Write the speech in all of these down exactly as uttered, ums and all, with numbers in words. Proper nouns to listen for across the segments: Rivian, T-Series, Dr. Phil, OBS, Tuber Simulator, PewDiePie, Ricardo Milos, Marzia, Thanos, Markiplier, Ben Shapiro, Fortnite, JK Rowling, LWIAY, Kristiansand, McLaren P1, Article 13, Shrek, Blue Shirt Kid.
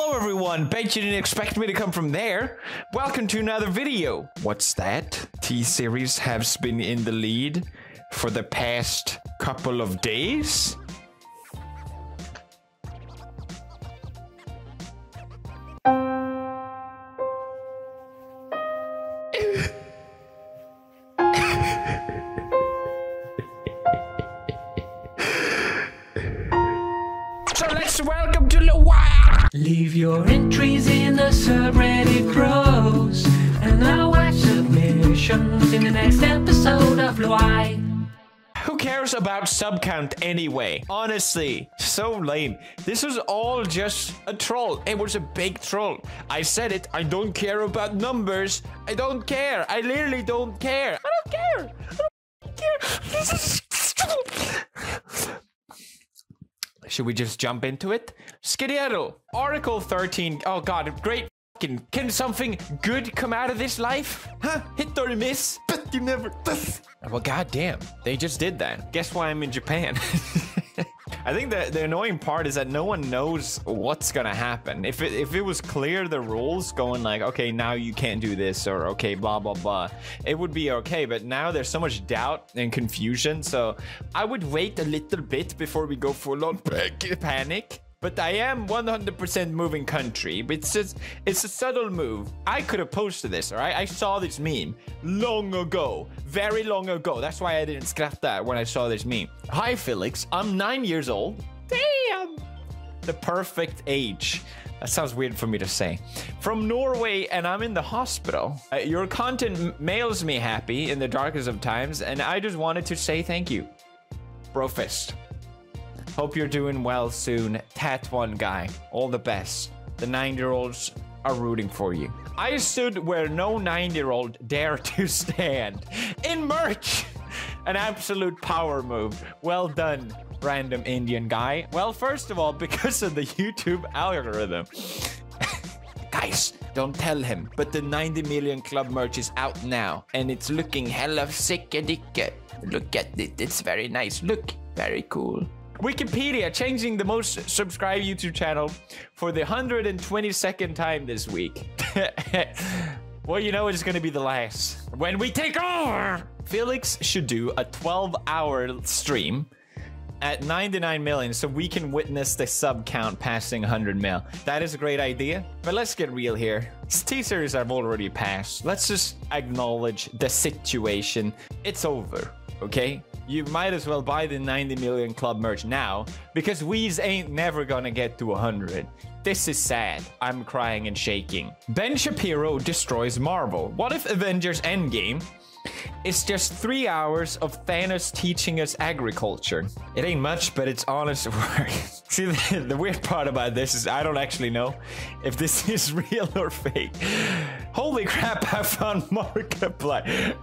Hello everyone, bet you didn't expect me to come from there. Welcome to another video. What's that? T-Series has been in the lead for the past couple of days? So let's welcome to LWIAY! Leave your entries in the subreddit pros, and I'll watch submissions in the next episode of LWIAY. Who cares about sub count anyway? Honestly, so lame. This was all just a troll. It was a big troll. I said it, I don't care about numbers. I don't care. I literally don't care. I don't care. I don't care. This is should we just jump into it? Skidero, Article thirteen. Oh god, great. Can something good come out of this life? Huh? Hit or miss? But you never. Well, goddamn, they just did that. Guess why I'm in Japan. I think the, the annoying part is that no one knows what's gonna happen. If it, if it was clear, the rules going like, okay, now you can't do this, or okay, blah, blah, blah, it would be okay. But now there's so much doubt and confusion. So I would wait a little bit before we go full on panic. But I am one hundred percent moving country. It's just, it's a subtle move. I could have posted this, all right? I saw this meme long ago, very long ago. That's why I didn't scrap that when I saw this meme. Hi, Felix. I'm nine years old. Damn. The perfect age. That sounds weird for me to say. From Norway, and I'm in the hospital. Uh, your content mails me happy in the darkest of times, and I just wanted to say thank you. Brofist. Hope you're doing well soon, Tat One Guy. All the best. The nine-year-olds are rooting for you. I stood where no nine-year-old dare to stand. In merch! An absolute power move. Well done, random Indian guy. Well, first of all, because of the YouTube algorithm. Guys, don't tell him, but the ninety million club merch is out now. And it's looking hella sick-a-dicka. Look at it, it's very nice. Look, very cool. Wikipedia changing the most subscribed YouTube channel for the one hundred twenty-second time this week. Well, you know it's gonna be the last. When we take over! Felix should do a twelve hour stream at ninety-nine million so we can witness the sub count passing one hundred mil. That is a great idea, but let's get real here. T-Series I've already passed. Let's just acknowledge the situation. It's over, okay? You might as well buy the ninety million club merch now, because we's ain't never gonna get to one hundred. This is sad. I'm crying and shaking. Ben Shapiro destroys Marvel. What if Avengers Endgame is just three hours of Thanos teaching us agriculture? It ain't much, but it's honest work. See, the, the weird part about this is I don't actually know if this is real or fake. Holy crap, I found Markiplier.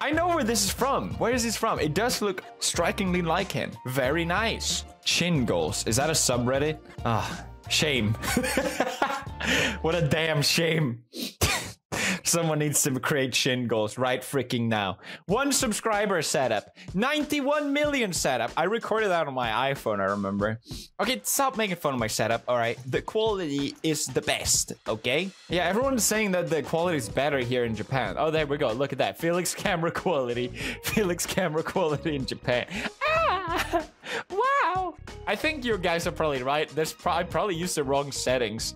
I know where this is from. Where is this from? It does look strikingly like him. Very nice. Chin goals. Is that a subreddit? Ah, oh, shame. What a damn shame. Someone needs to create shin goals right freaking now. One subscriber setup. ninety-one million setup. I recorded that on my iPhone, I remember. Okay, stop making fun of my setup, all right? The quality is the best, okay? Yeah, everyone's saying that the quality is better here in Japan. Oh, there we go. Look at that. Felix camera quality. Felix camera quality in Japan. Ah! Wow! I think you guys are probably right. This pro I probably used the wrong settings.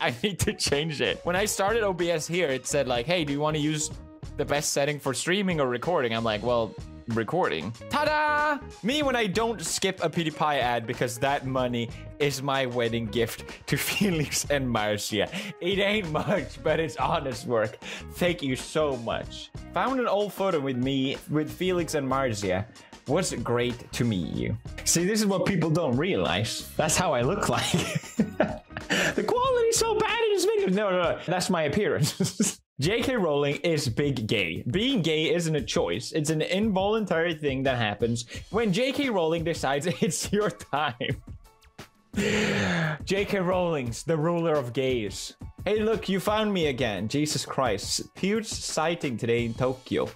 I need to change it. When I started O B S here, it said like, hey, do you want to use the best setting for streaming or recording? I'm like, well, recording. Ta-da! Me when I don't skip a PewDiePie ad, because that money is my wedding gift to Felix and Marzia. It ain't much, but it's honest work. Thank you so much. Found an old photo with me, with Felix and Marzia. Was great to meet you. See, this is what people don't realize. That's how I look like. The quality's so bad in this video. No, no, no. That's my appearance. J K Rowling is big gay. Being gay isn't a choice. It's an involuntary thing that happens when J K Rowling decides it's your time. J K Rowling's the ruler of gays. Hey, look, you found me again. Jesus Christ. Huge sighting today in Tokyo.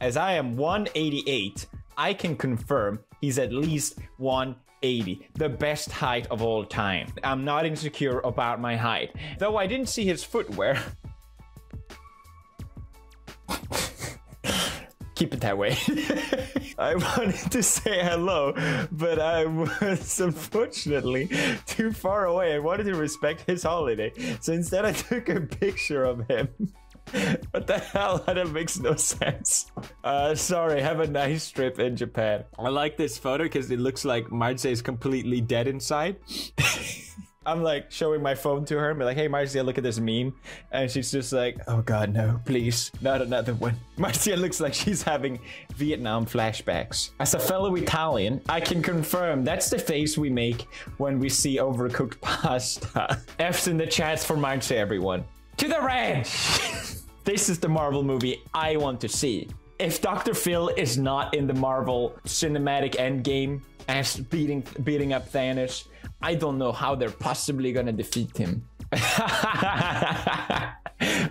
As I am one eighty-eight, I can confirm he's at least one one eighty, the best height of all time. I'm not insecure about my height, though I didn't see his footwear. Keep it that way. I wanted to say hello, but I was unfortunately too far away. I wanted to respect his holiday, so instead I took a picture of him. What the hell? That makes no sense. Uh, sorry, have a nice trip in Japan. I like this photo because it looks like Marzia is completely dead inside. I'm like showing my phone to her and be like, hey Marzia, look at this meme. And she's just like, oh God, no, please, not another one. Marzia looks like she's having Vietnam flashbacks. As a fellow Italian, I can confirm that's the face we make when we see overcooked pasta. F's in the chats for Marzia, everyone. To the ranch! This is the Marvel movie I want to see. If Doctor Phil is not in the Marvel cinematic endgame as beating, beating up Thanos, I don't know how they're possibly gonna defeat him.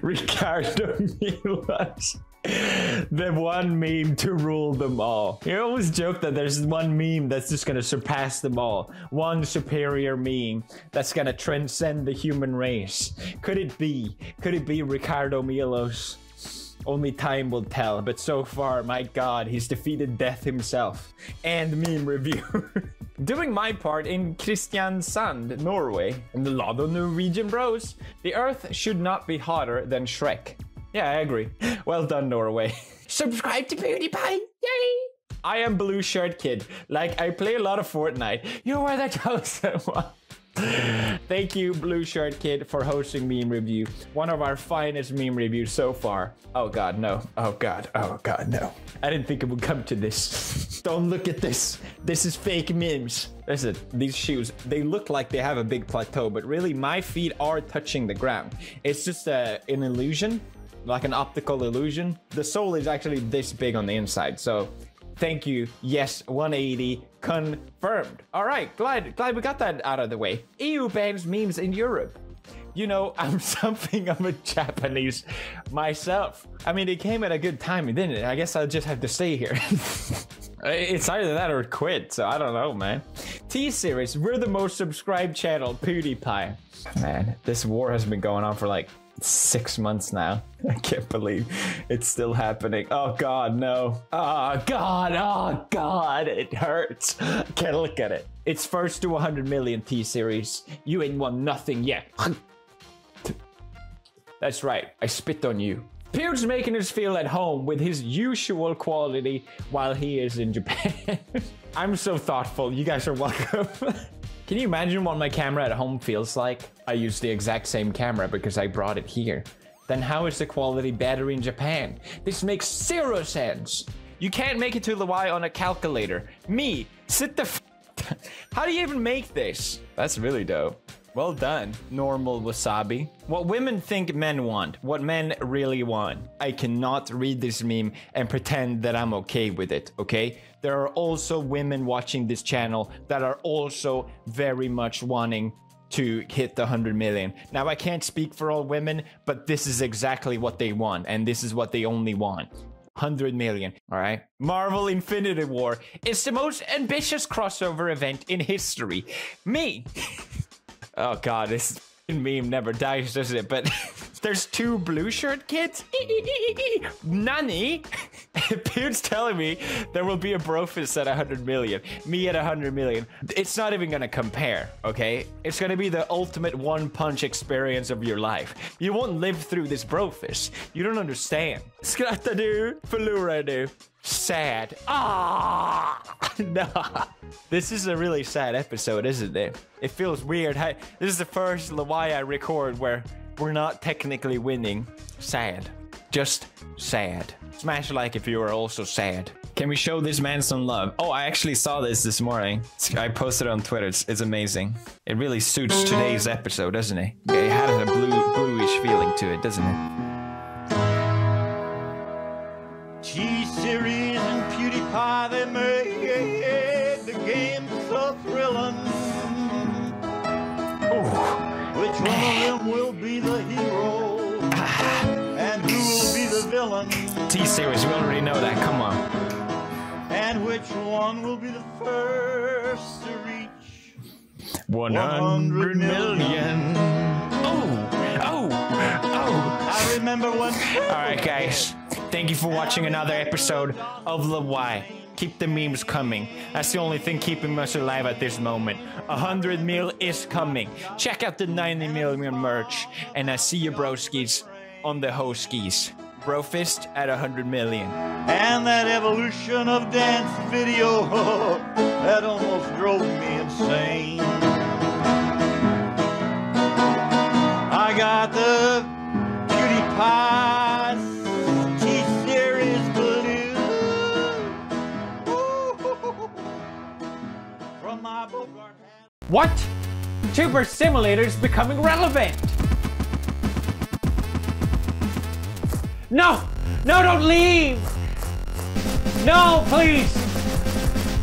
Ricardo Milos. The one meme to rule them all. You always joke that there's one meme that's just gonna surpass them all. One superior meme that's gonna transcend the human race. Could it be? Could it be Ricardo Milos? Only time will tell, but so far, my God, he's defeated death himself. And meme review. Doing my part in Kristiansand, Norway, and a lot of Norwegian bros, the earth should not be hotter than Shrek. Yeah, I agree. Well done, Norway. Subscribe to PewDiePie! Yay! I am Blue Shirt Kid. Like, I play a lot of Fortnite. You are the chosen one. Thank you, Blue Shirt Kid, for hosting Meme Review. One of our finest meme reviews so far. Oh God, no. Oh God, oh God, no. I didn't think it would come to this. Don't look at this. This is fake memes. Listen, these shoes, they look like they have a big plateau, but really my feet are touching the ground. It's just uh, an illusion. Like an optical illusion. The sole is actually this big on the inside, so thank you. Yes, one eighty confirmed. All right, glad glad we got that out of the way. E U bans memes in Europe. You know, I'm something of a Japanese myself. I mean, it came at a good time, didn't it? I guess I'll just have to stay here. It's either that or quit, so I don't know, man. T-Series, we're the most subscribed channel, PewDiePie. Man, this war has been going on for like six months now. I can't believe it's still happening. Oh God, no. Oh God, oh God, it hurts. I can't look at it. It's first to one hundred million T-Series. You ain't won nothing yet. That's right, I spit on you. Pew's making us feel at home with his usual quality while he is in Japan. I'm so thoughtful, you guys are welcome. Can you imagine what my camera at home feels like? I use the exact same camera because I brought it here. Then how is the quality better in Japan? This makes zero sense. You can't make it to L W I A Y on a calculator. Me, sit the f- How do you even make this? That's really dope. Well done, normal wasabi. What women think men want, what men really want. I cannot read this meme and pretend that I'm okay with it, okay? There are also women watching this channel that are also very much wanting to hit the one hundred million. Now, I can't speak for all women, but this is exactly what they want, and this is what they only want. one hundred million, all right? Marvel Infinity War is the most ambitious crossover event in history. Me! Oh God, this meme never dies, does it? But there's two Blue Shirt Kids? Nani? Pew's telling me there will be a brofist at one hundred million. Me at one hundred million. It's not even gonna compare, okay? It's gonna be the ultimate one-punch experience of your life. You won't live through this brofist. You don't understand. Skrattadu, förloradu. Sad. Ah, nah. This is a really sad episode, isn't it? It feels weird. This is the first L W I A Y I record where we're not technically winning. Sad. Just sad. Smash like if you are also sad. Can we show this man some love? Oh, I actually saw this this morning. I posted it on Twitter. It's, it's amazing. It really suits today's episode, doesn't it? It had a blue, bluish feeling to it, doesn't it? T-Series and PewDiePie, they made the game so thrilling. Ooh. Which one of them will be the hero? And who will be the villain? T-Series, we already know that, come on. And which one will be the first to reach one hundred million. Oh, oh, oh. I remember one. All right, guys. Thank you for watching another episode of L W I A Y. Keep the memes coming. That's the only thing keeping us alive at this moment. one hundred mil is coming. Check out the ninety million merch. And I see you broskies on the ho skis. Brofist at one hundred million. And that evolution of dance video, that almost drove me insane. I got the PewDiePie. What? Tuber Simulator is becoming relevant! No! No, don't leave! No, please!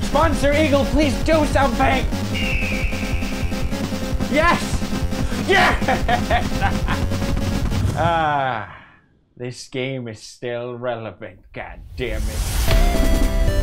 Sponsor Eagle, please do something! Yes! Yes! Ah, this game is still relevant, god damn it.